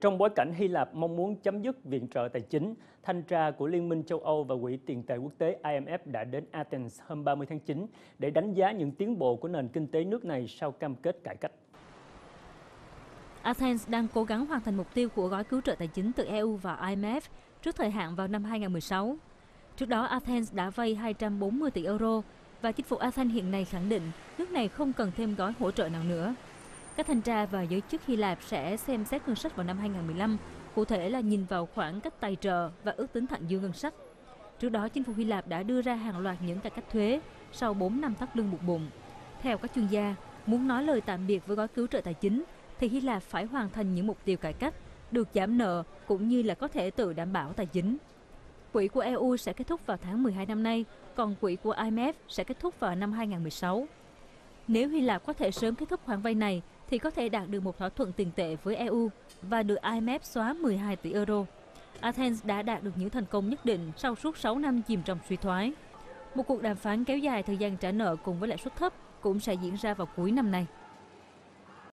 Trong bối cảnh Hy Lạp mong muốn chấm dứt viện trợ tài chính, thanh tra của Liên minh Châu Âu và Quỹ tiền tệ quốc tế IMF đã đến Athens hôm 30 tháng 9 để đánh giá những tiến bộ của nền kinh tế nước này sau cam kết cải cách. Athens đang cố gắng hoàn thành mục tiêu của gói cứu trợ tài chính từ EU và IMF trước thời hạn vào năm 2016. Trước đó, Athens đã vay 240 tỷ euro và chính phủ Athens hiện nay khẳng định nước này không cần thêm gói hỗ trợ nào nữa. Các thanh tra và giới chức Hy Lạp sẽ xem xét ngân sách vào năm 2015, cụ thể là nhìn vào khoảng cách tài trợ và ước tính thặng dư ngân sách. Trước đó, chính phủ Hy Lạp đã đưa ra hàng loạt những cải cách thuế sau 4 năm thắt lưng buộc bụng. Theo các chuyên gia, muốn nói lời tạm biệt với gói cứu trợ tài chính, thì Hy Lạp phải hoàn thành những mục tiêu cải cách, được giảm nợ cũng như là có thể tự đảm bảo tài chính. Quỹ của EU sẽ kết thúc vào tháng 12 năm nay, còn quỹ của IMF sẽ kết thúc vào năm 2016. Nếu Hy Lạp có thể sớm kết thúc khoản vay này, thì có thể đạt được một thỏa thuận tiền tệ với EU và được IMF xóa 12 tỷ euro. Athens đã đạt được những thành công nhất định sau suốt 6 năm chìm trong suy thoái. Một cuộc đàm phán kéo dài thời gian trả nợ cùng với lãi suất thấp cũng sẽ diễn ra vào cuối năm nay.